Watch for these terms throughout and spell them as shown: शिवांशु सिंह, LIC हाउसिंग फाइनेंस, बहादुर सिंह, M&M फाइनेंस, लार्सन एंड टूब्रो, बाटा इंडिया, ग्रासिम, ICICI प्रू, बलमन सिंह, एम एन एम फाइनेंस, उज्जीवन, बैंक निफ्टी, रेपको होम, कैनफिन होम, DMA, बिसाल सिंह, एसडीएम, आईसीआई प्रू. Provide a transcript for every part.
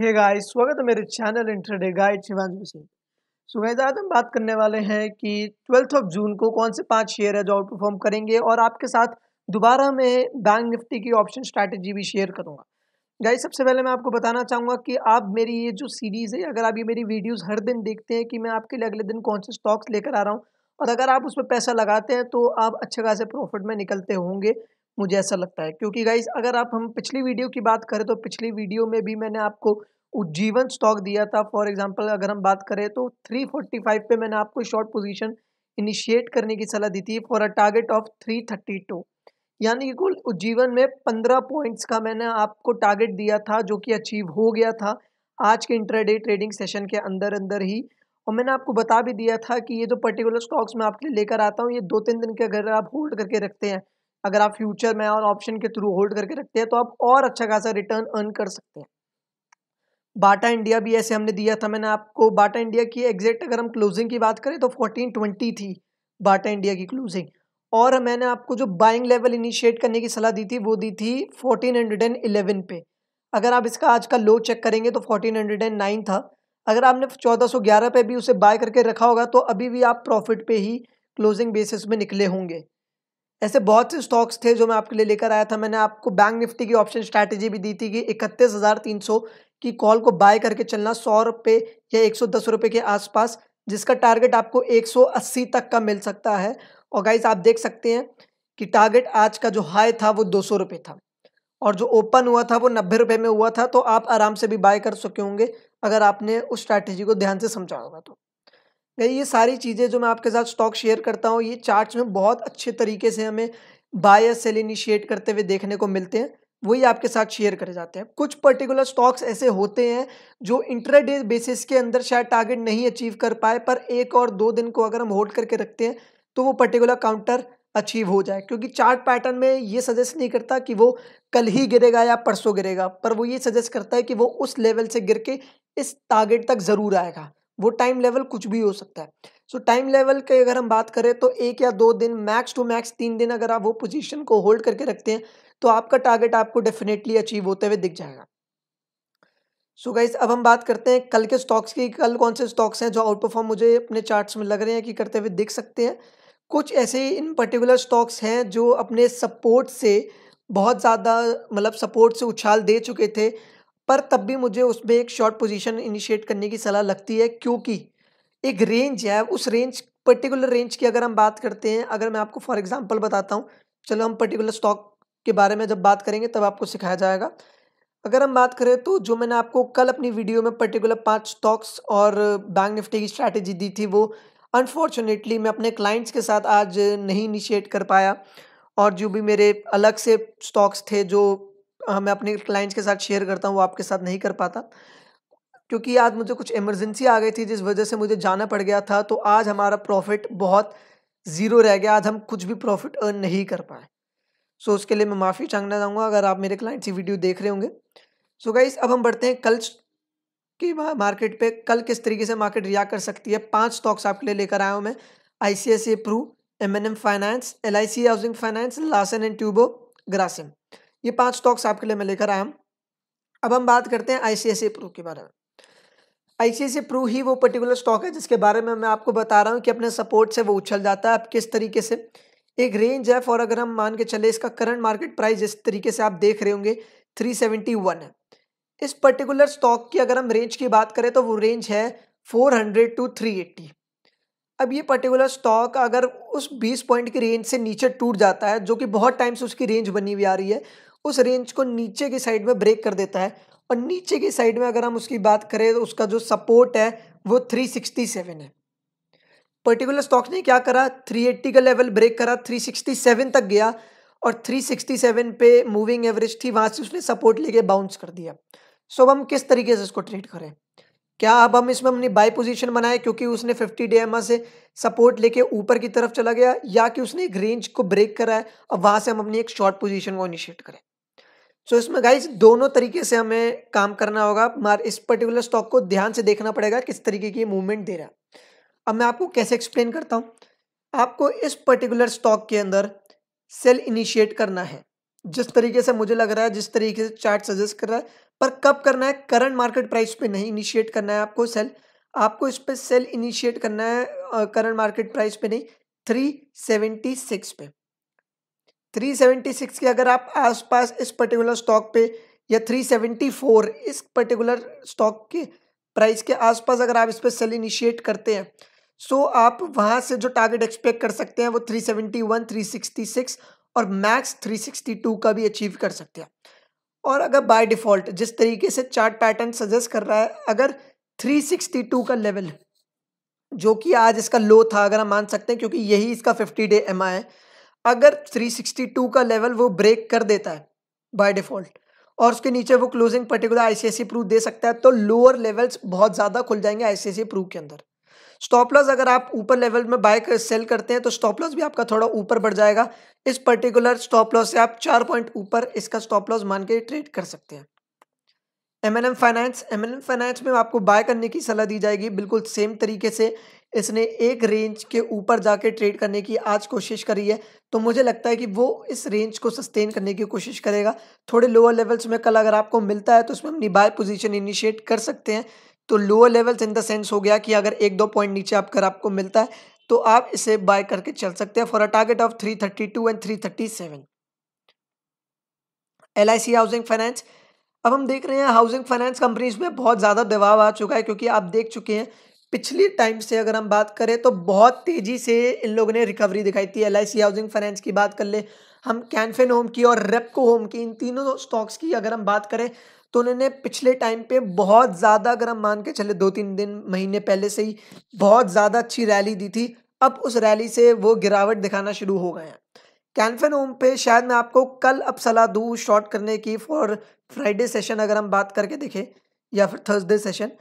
Hey guys, स्वागत है मेरे channel intraday guide शिवांशु सिंह। So guys, आज हम बात करने वाले हैं कि 12 जून को कौन से 5 शेयर है जो आउट परफॉर्म करेंगे, और आपके साथ दोबारा मैं बैंक निफ्टी की ऑप्शन स्ट्रैटेजी भी शेयर करूंगा। गाइस, सबसे पहले मैं आपको बताना चाहूँगा कि आप मेरी ये जो सीरीज़ है, अगर आप ये मेरी वीडियोज़ हर दिन देखते हैं कि मैं आपके लिए अगले दिन कौन से स्टॉक्स लेकर आ रहा हूँ, और अगर आप उस पर पैसा लगाते हैं तो आप अच्छे खासे प्रॉफिट में निकलते होंगे, मुझे ऐसा लगता है। क्योंकि गाइस, अगर आप हम पिछली वीडियो की बात करें तो पिछली वीडियो में भी मैंने आपको उज्जीवन स्टॉक दिया था। फॉर एग्जांपल, अगर हम बात करें तो 345 पे मैंने आपको शॉर्ट पोजीशन इनिशिएट करने की सलाह दी थी फॉर अ टारगेट ऑफ 332, यानी कि कुल उज्जीवन में 15 पॉइंट्स का मैंने आपको टारगेट दिया था, जो कि अचीव हो गया था आज के इंट्राडे ट्रेडिंग सेशन के अंदर अंदर ही। और मैंने आपको बता भी दिया था कि ये जो पर्टिकुलर स्टॉक्स मैं आपके लिए लेकर आता हूँ, ये 2-3 दिन के अगर आप होल्ड करके रखते हैं, अगर आप फ्यूचर में और ऑप्शन के थ्रू होल्ड करके रखते हैं, तो आप और अच्छा खासा रिटर्न अर्न कर सकते हैं। बाटा इंडिया भी ऐसे हमने दिया था। मैंने आपको बाटा इंडिया की एग्जैक्ट अगर हम क्लोजिंग की बात करें तो 1420 थी बाटा इंडिया की क्लोजिंग, और मैंने आपको जो बाइंग लेवल इनिशिएट करने की सलाह दी थी वो दी थी 1411 पे। अगर आप इसका आज का लो चेक करेंगे तो 1409 था। अगर आपने 1411 पे भी उसे बाय करके रखा होगा तो अभी भी आप प्रॉफिट पे ही क्लोजिंग बेसिस में निकले होंगे। ऐसे बहुत से स्टॉक्स थे जो मैं आपके लिए लेकर आया था। मैंने आपको बैंक निफ्टी की ऑप्शन स्ट्रैटेजी भी दी थी कि 31,300 की कॉल को बाय करके चलना 100 रुपये या 110 रुपये के आसपास, जिसका टारगेट आपको 180 तक का मिल सकता है। और गाइस, आप देख सकते हैं कि टारगेट आज का जो हाई था वो 200 रुपये था, और जो ओपन हुआ था वो 90 रुपये में हुआ था। तो आप आराम से भी बाय कर सके होंगे अगर आपने उस स्ट्रैटेजी को ध्यान से समझा होगा। तो ये सारी चीज़ें जो मैं आपके साथ स्टॉक शेयर करता हूँ, ये चार्ट्स में बहुत अच्छे तरीके से हमें बाय या सेल इनिशिएट करते हुए देखने को मिलते हैं, वही आपके साथ शेयर करे जाते हैं। कुछ पर्टिकुलर स्टॉक्स ऐसे होते हैं जो इंट्राडे बेसिस के अंदर शायद टारगेट नहीं अचीव कर पाए, पर 1 और 2 दिन को अगर हम होल्ड करके रखते हैं तो वो पर्टिकुलर काउंटर अचीव हो जाए। क्योंकि चार्ट पैटर्न में ये सजेस्ट नहीं करता कि वो कल ही गिरेगा या परसों गिरेगा, पर वो ये सजेस्ट करता है कि वो उस लेवल से गिर के इस टारगेट तक ज़रूर आएगा। वो टाइम लेवल कुछ भी हो सकता है। सो टाइम लेवल के अगर हम बात करें तो 1 या 2 दिन, मैक्स टू मैक्स 3 दिन अगर आप वो पोजीशन को होल्ड करके रखते हैं तो आपका टारगेट आपको डेफिनेटली अचीव होते हुए दिख जाएगा। सो गाइस, अब हम बात करते हैं कल के स्टॉक्स की। कल कौन से स्टॉक्स हैं जो आउट परफॉर्म मुझे अपने चार्ट्स में लग रहे हैं कि करते हुए दिख सकते हैं। कुछ ऐसे इन पर्टिकुलर स्टॉक्स हैं जो अपने सपोर्ट से बहुत ज़्यादा सपोर्ट से उछाल दे चुके थे, पर तब भी मुझे उसमें एक शॉर्ट पोजीशन इनिशिएट करने की सलाह लगती है, क्योंकि एक रेंज है। उस रेंज, पर्टिकुलर रेंज की अगर हम बात करते हैं, अगर मैं आपको फॉर एग्जांपल बताता हूं, चलो हम पर्टिकुलर स्टॉक के बारे में जब बात करेंगे तब आपको सिखाया जाएगा। अगर हम बात करें तो जो मैंने आपको कल अपनी वीडियो में पर्टिकुलर 5 स्टॉक्स और बैंक निफ्टी की स्ट्रैटेजी दी थी, वो अनफॉर्चुनेटली मैं अपने क्लाइंट्स के साथ आज नहीं इनिशिएट कर पाया, और जो भी मेरे अलग से स्टॉक्स थे जो मैं अपने क्लाइंट्स के साथ शेयर करता हूँ, वो आपके साथ नहीं कर पाता, क्योंकि आज मुझे कुछ इमरजेंसी आ गई थी जिस वजह से मुझे जाना पड़ गया था। तो आज हमारा प्रॉफिट बहुत ज़ीरो रह गया, आज हम कुछ भी प्रॉफिट अर्न नहीं कर पाए। सो उसके लिए मैं माफ़ी चाहना चाहूँगा अगर आप मेरे क्लाइंट्स की वीडियो देख रहे होंगे। सो गाइस, अब हम बढ़ते हैं कल की मार्केट पे। कल किस तरीके से मार्केट रिएक्ट कर सकती है, 5 स्टॉक्स आपके लिए लेकर आया हूँ मैं। ICICI प्रू, M&M फाइनेंस, LIC हाउसिंग फाइनेंस, लार्सन एंड टूब्रो, ग्रासिम, ये 5 स्टॉक्स आपके लिए मैं लेकर आया हूँ। अब हम बात करते हैं ICICI प्रू के बारे में। ICICI प्रू ही वो पर्टिकुलर स्टॉक है जिसके बारे में मैं आपको बता रहा हूँ कि अपने सपोर्ट से वो उछल जाता है। अब किस तरीके से एक रेंज है, फॉर अगर हम मान के चले इसका करंट मार्केट प्राइस जिस तरीके से आप देख रहे होंगे 371 है। इस पर्टिकुलर स्टॉक की अगर हम रेंज की बात करें तो वो रेंज है 400 to 380। अब ये पर्टिकुलर स्टॉक अगर उस 20 पॉइंट की रेंज से नीचे टूट जाता है, जो कि बहुत टाइम से उसकी रेंज बनी हुई आ रही है, उस रेंज को नीचे की साइड में ब्रेक कर देता है। और नीचे की साइड में अगर हम उसकी बात करें तो उसका जो सपोर्ट है वो 367 है। पर्टिकुलर स्टॉक ने क्या करा, 380 का लेवल ब्रेक करा, 367 तक गया, और 367 पे मूविंग एवरेज थी, वहाँ से उसने सपोर्ट लेके बाउंस कर दिया। सो अब हम किस तरीके से इसको ट्रीट करें, क्या अब हम इसमें हमने बाय पोजीशन बनाए क्योंकि उसने 50 DMA से सपोर्ट लेके ऊपर की तरफ चला गया, या कि उसने एक रेंज को ब्रेक करा है और वहाँ से हम अपनी एक शॉर्ट पोजीशन को इनिशिएट करें। सो इसमें गाइस दोनों तरीके से हमें काम करना होगा। इस पर्टिकुलर स्टॉक को ध्यान से देखना पड़ेगा किस तरीके की मूवमेंट दे रहा है। अब मैं आपको कैसे एक्सप्लेन करता हूँ। आपको इस पर्टिकुलर स्टॉक के अंदर सेल इनिशिएट करना है, जिस तरीके से मुझे लग रहा है, जिस तरीके से चार्ट सजेस्ट कर रहा है, पर कब करना है, करंट मार्केट प्राइस पे नहीं इनिशिएट करना है आपको सेल, आपको इस पर सेल इनिशिएट करना है करंट मार्केट प्राइस पे नहीं, 376 पे। 376 के अगर आप आसपास इस पर्टिकुलर स्टॉक पे या 374 इस पर्टिकुलर स्टॉक के प्राइस के आसपास अगर आप इस पर सेल इनिशिएट करते हैं सो आप वहाँ से जो टारगेट एक्सपेक्ट कर सकते हैं वो 371, 366 और मैक्स 362 का भी अचीव कर सकते हैं। और अगर बाय डिफ़ॉल्ट जिस तरीके से चार्ट पैटर्न सजेस्ट कर रहा है, अगर 362 का लेवल जो कि आज इसका लो था अगर हम मान सकते हैं क्योंकि यही इसका 50 डे एमआई है, अगर 362 का लेवल वो ब्रेक कर देता है बाय डिफ़ॉल्ट और उसके नीचे वो क्लोजिंग पर्टिकुलर आईसीआई प्रू दे सकता है तो लोअर लेवल्स बहुत ज़्यादा खुल जाएंगे आईसीआई प्रू के अंदर। स्टॉप लॉस अगर आप ऊपर लेवल में बाय सेल करते हैं तो स्टॉप लॉस भी आपका थोड़ा ऊपर बढ़ जाएगा। इस पर्टिकुलर स्टॉप लॉस से आप 4 पॉइंट ऊपर इसका स्टॉप लॉस मान के ट्रेड कर सकते हैं। एम एन एम फाइनेंस में आपको बाय करने की सलाह दी जाएगी, बिल्कुल सेम तरीके से इसने एक रेंज के ऊपर जाके ट्रेड करने की आज कोशिश करी है तो मुझे लगता है कि वो इस रेंज को सस्टेन करने की कोशिश करेगा। थोड़े लोअर लेवल्स में कल अगर आपको मिलता है तो उसमें अपनी बाय पोजीशन इनिशिएट कर सकते हैं। तो lower levels in the sense हो गया कि अगर 1-2 पॉइंट नीचे अगर आपको मिलता है तो आप इसे बाय करके चल सकते हैं for a target of 332 and 337। LIC हाउसिंग फाइनेंस, अब हम देख रहे हैं हाउसिंग फाइनेंस कंपनीज में बहुत ज़्यादा दबाव आ चुका है क्योंकि आप देख चुके हैं पिछले टाइम से अगर हम बात करें तो बहुत तेज़ी से इन लोगों ने रिकवरी दिखाई थी। LIC हाउसिंग फाइनेंस की बात कर ले, हम कैनफिन होम की और रेपको होम की, इन तीनों स्टॉक्स की अगर हम बात करें तो उन्होंने पिछले टाइम पे बहुत ज़्यादा अगर हम मान के चले 2-3 दिन महीने पहले से ही बहुत ज़्यादा अच्छी रैली दी थी, अब उस रैली से वो गिरावट दिखाना शुरू हो गए हैं। कैनफिन होम पे शायद मैं आपको कल अब सलाह दूँ शॉर्ट करने की फॉर फ्राइडे सेशन अगर हम बात करके देखें या फिर थर्सडे सेशन,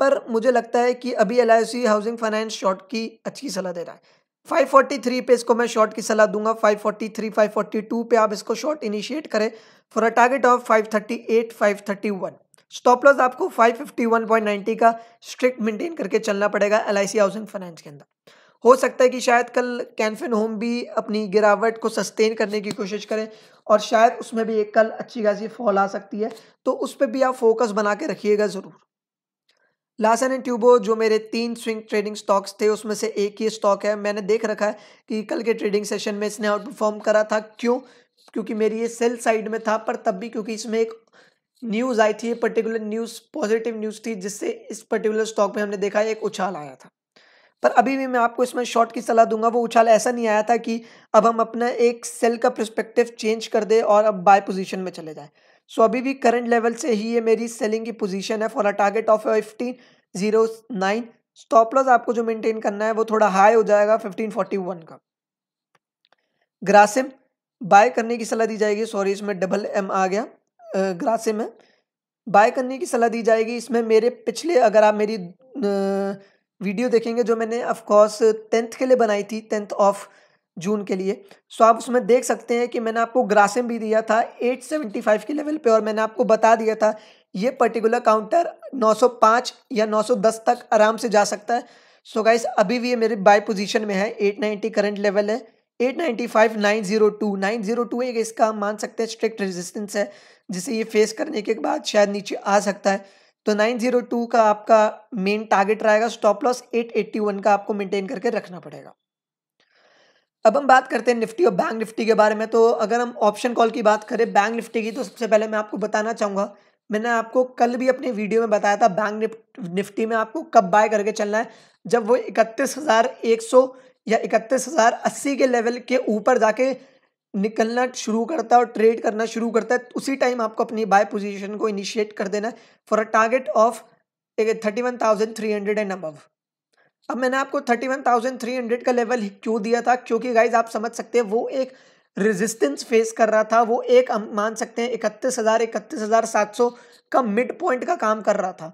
पर मुझे लगता है कि अभी LIC हाउसिंग फाइनेंस शॉर्ट की अच्छी सलाह दे रहा है। 543 पे इसको मैं शॉर्ट की सलाह दूंगा, 543, 542 पे आप इसको शॉर्ट इनिशिएट करें for a target of 538, 531। Stop loss आपको 551.90 का स्ट्रिक्ट मेंटेन करके चलना पड़ेगा LIC हाउसिंग फाइनेंस के अंदर। हो सकता है कि शायद कल कैनफिन होम भी अपनी गिरावट को सस्टेन करने की कोशिश करें और शायद उसमें भी एक कल अच्छी खासी फॉल आ सकती है तो उस पर भी आप फोकस बना के रखिएगा ज़रूर। लार्सन एंड टूब्रो जो मेरे 3 स्विंग ट्रेडिंग स्टॉक्स थे उसमें से एक ही स्टॉक है, मैंने देख रखा है कि कल के ट्रेडिंग सेशन में इसने आउट परफॉर्म करा था। क्यों? क्योंकि मेरी ये सेल साइड में था पर तब भी क्योंकि इसमें एक न्यूज़ आई थी, पर्टिकुलर न्यूज़ पॉजिटिव न्यूज़ थी जिससे इस पर्टिकुलर स्टॉक में हमने देखा एक उछाल आया था। पर अभी भी मैं आपको इसमें शॉर्ट की सलाह दूंगा। वो उछाल ऐसा नहीं आया था कि अब हम अपना एक सेल का पर्सपेक्टिव चेंज कर दे और अब बाय पोजीशन में चले जाए। सो अभी भी करंट लेवल से ही ये मेरी सेलिंग की पोजीशन है for a target of 1509। Stop loss आपको जो मेंटेन करना है वो थोड़ा हाई हो जाएगा 1541 का। ग्रासिम बाय करने की सलाह दी जाएगी, सॉरी इसमें डबल M आ गया, ग्रासिम है, बाय करने की सलाह दी जाएगी। इसमें मेरे पिछले अगर आप मेरी वीडियो देखेंगे जो मैंने ऑफ कोर्स 10th के लिए बनाई थी, 10th ऑफ जून के लिए, सो आप उसमें देख सकते हैं कि मैंने आपको ग्रासिम भी दिया था 875 के लेवल पे और मैंने आपको बता दिया था ये पर्टिकुलर काउंटर 905 या 910 तक आराम से जा सकता है। सो गाइस अभी भी ये मेरे बाय पोजीशन में है, 890 करंट लेवल है, 895, 902, 902 एक इसका मान सकते हैं स्ट्रिक्ट रेजिस्टेंस है जिसे ये फेस करने के बाद शायद नीचे आ सकता है। तो 902 का आपका मेन टारगेट रहेगा, स्टॉप लॉस 881 का आपको मेंटेन करके रखना पड़ेगा। अब हम बात करते हैं निफ्टी और बैंक निफ्टी के बारे में। तो अगर हम ऑप्शन कॉल की बात करें बैंक निफ्टी की तो सबसे पहले मैं आपको बताना चाहूँगा, मैंने आपको कल भी अपने वीडियो में बताया था बैंक निफ्टी में आपको कब बाय करके चलना है, जब वो 31,100 या 31,080 के लेवल के ऊपर जाके निकलना शुरू करता है और ट्रेड करना शुरू करता है उसी टाइम आपको अपनी बाय पोजीशन को इनिशिएट कर देना है for a target of 31,300 and above. अब मैंने आपको 31,300 का लेवल क्यों दिया था? क्योंकि गाइज आप समझ सकते हैं वो एक रेजिस्टेंस फेस कर रहा था, वो एक मान सकते हैं 31,700 का मिड पॉइंट का काम कर रहा था।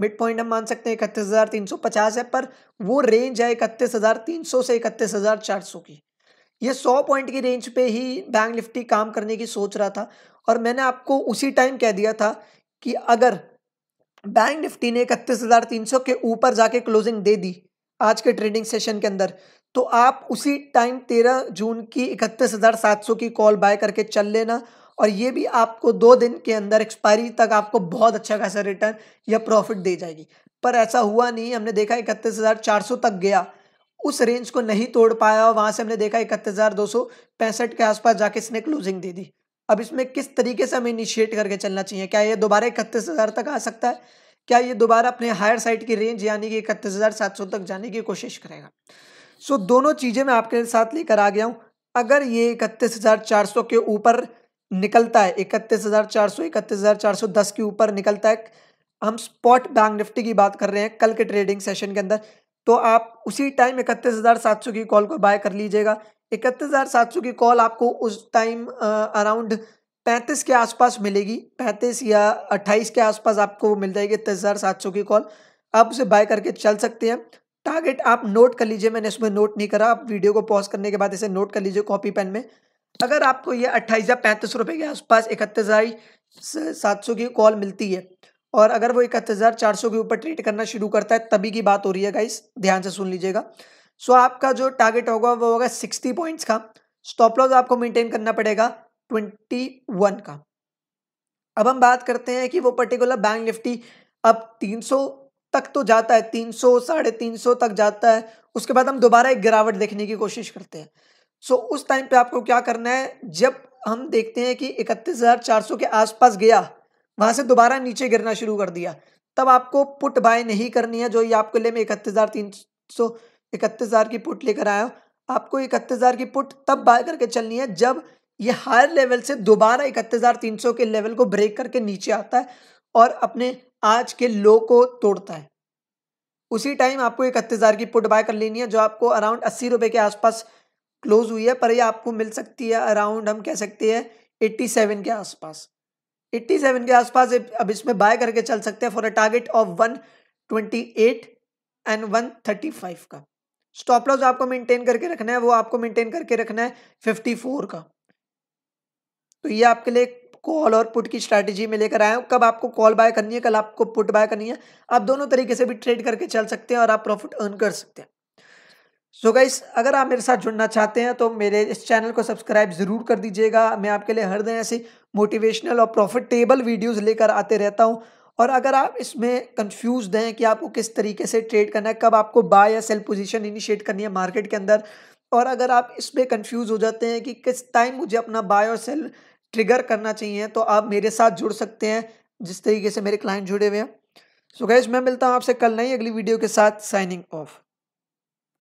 मिड पॉइंट हम मान सकते हैं 31,350 है पर वो रेंज है 31,300 से 31,400 की। ये 100 पॉइंट की रेंज पे ही बैंक निफ्टी काम करने की सोच रहा था और मैंने आपको उसी टाइम कह दिया था कि अगर बैंक निफ्टी ने 31,300 के ऊपर जाके क्लोजिंग दे दी आज के ट्रेडिंग सेशन के अंदर तो आप उसी टाइम 13 जून की 31,700 की कॉल बाय करके चल लेना और ये भी आपको 2 दिन के अंदर एक्सपायरी तक आपको बहुत अच्छा खासा रिटर्न या प्रॉफिट दे जाएगी। पर ऐसा हुआ नहीं, हमने देखा 31,400 तक गया, उस रेंज को नहीं तोड़ पाया और वहाँ से हमने देखा 31,265 के आसपास जाके इसने क्लोजिंग दे दी। अब इसमें किस तरीके से हमें इनिशिएट करके चलना चाहिए? क्या ये दोबारा 31,000 तक आ सकता है? क्या ये दोबारा अपने हायर साइड की रेंज यानी कि 31,700 तक जाने की कोशिश करेगा? सो दोनों चीज़ें मैं आपके साथ लेकर आ गया हूँ। अगर ये 31,400 के ऊपर निकलता है, 31,400 31,410 के ऊपर निकलता है, हम स्पॉट बैंक निफ्टी की बात कर रहे हैं कल के ट्रेडिंग सेशन के अंदर, तो आप उसी टाइम 31,700 की कॉल को बाय कर लीजिएगा। 31,700 की कॉल आपको उस टाइम अराउंड 35 के आसपास मिलेगी, 35 या 28 के आसपास आपको मिल जाएगी 31,700 की कॉल। आप उसे बाय करके चल सकते हैं। टारगेट आप नोट कर लीजिए, मैंने इसमें नोट नहीं करा, आप वीडियो को पॉज करने के बाद इसे नोट कर लीजिए कॉपी पेन में। अगर आपको ये 28 या 35 रुपये के आसपास 31,700 की कॉल मिलती है और अगर वो 31,400 के ऊपर ट्रेड करना शुरू करता है, तभी की बात हो रही है गाइस, ध्यान से सुन लीजिएगा। सो आपका जो टारगेट होगा वो होगा 60 पॉइंट्स का, स्टॉप लॉस आपको मेंटेन करना पड़ेगा 21 का। अब हम बात करते हैं कि वो पर्टिकुलर बैंक निफ्टी अब 300 तक तो जाता है, 300 350 तक जाता है, उसके बाद हम दोबारा एक गिरावट देखने की कोशिश करते हैं। सो उस टाइम पे आपको क्या करना है, जब हम देखते हैं कि 31,400 के आसपास गया, वहाँ से दोबारा नीचे गिरना शुरू कर दिया, तब आपको पुट बाय नहीं करनी है। जो ये आपके लिए मैं 31,300 की पुट लेकर आया हूँ, आपको 31,000 की पुट तब बाय करके चलनी है जब ये हायर लेवल से दोबारा 31,300 के लेवल को ब्रेक करके नीचे आता है और अपने आज के लो को तोड़ता है। उसी टाइम आपको 31,000 की पुट बाय कर लेनी है, जो आपको अराउंड 80 रुपये के आसपास क्लोज हुई है, पर ये आपको मिल सकती है अराउंड, हम कह सकते हैं 87 के आसपास, 87 के आसपास। अब इसमें बाय करके चल सकते हैं for a target of 128 and 135 का। स्टॉप लॉस आपको मेंटेन करके रखना है, वो आपको मेंटेन करके रखना है 54 का। तो ये आपके लिए कॉल और पुट की स्ट्रैटेजी में लेकर आया हूँ। कब आपको कॉल बाय करनी है, कल आपको पुट बाय करनी है। आप दोनों तरीके से भी ट्रेड करके चल सकते हैं और आप प्रॉफिट अर्न कर सकते हैं। सो गाइस, अगर आप मेरे साथ जुड़ना चाहते हैं तो मेरे इस चैनल को सब्सक्राइब ज़रूर कर दीजिएगा। मैं आपके लिए हर दिन ऐसी मोटिवेशनल और प्रॉफिटेबल वीडियोस लेकर आते रहता हूं। और अगर आप इसमें कंफ्यूज हैं कि आपको किस तरीके से ट्रेड करना है, कब आपको बाय या सेल पोजीशन इनिशिएट करनी है मार्केट के अंदर, और अगर आप इसमें कंफ्यूज हो जाते हैं कि किस टाइम मुझे अपना बाय और सेल ट्रिगर करना चाहिए, तो आप मेरे साथ जुड़ सकते हैं जिस तरीके से मेरे क्लाइंट जुड़े हुए हैं। सो गाइस, मैं मिलता हूँ आपसे कल नई अगली वीडियो के साथ। Signing of.